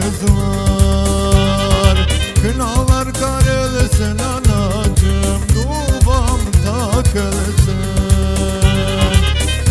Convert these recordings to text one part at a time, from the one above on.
kızlar, kınalar karılsın anacığım, duvam takılsın.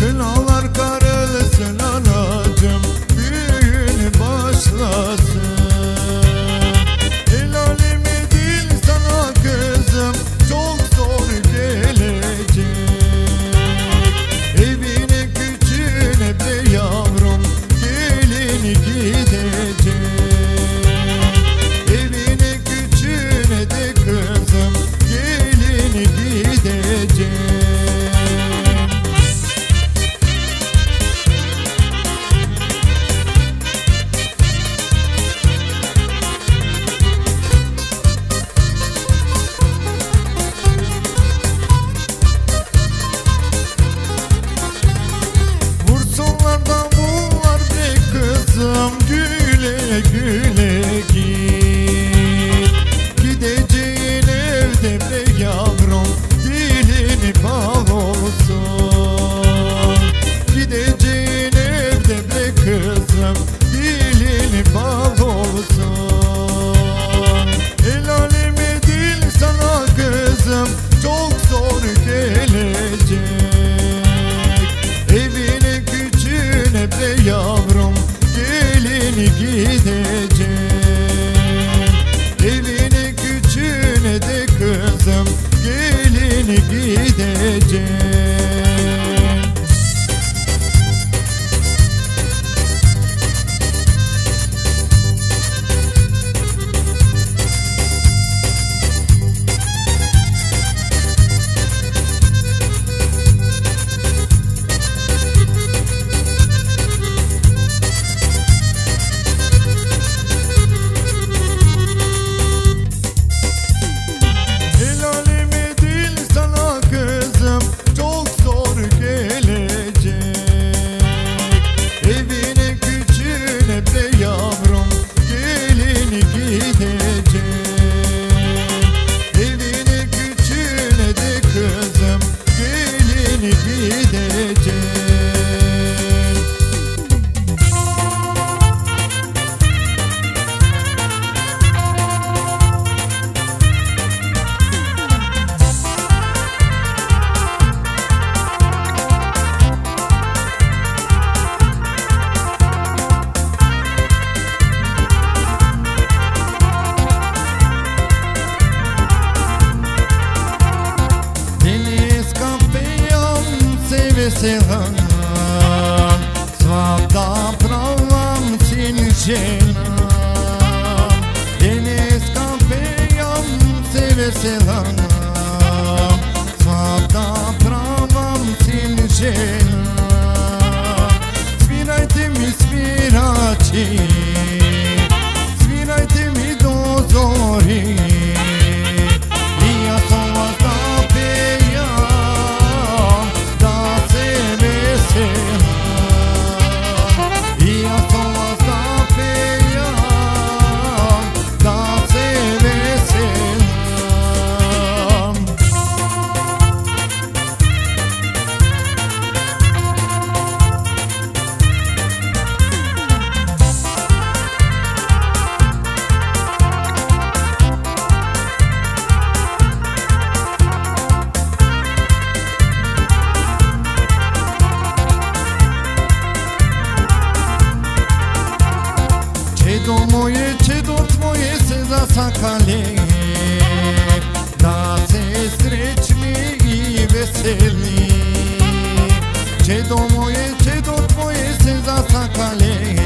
Kınalar karılsın anacığım, düğün başlasın. El alemi dil sana kızım, çok zor gelecek. Evine küçüğüne de yavrum, gelin gidecek. Yavrum gelin gidecek, evine küçüğüne de kızım, gelin gidecek. Svalda pravam sinjena, deniz kapıyam sevselana. Svalda pravam sinjena. Svirajte mi svirači, svirajte mi do zori. Da se srećni i veseli, čedo moje, čedo tvoje se zasakale.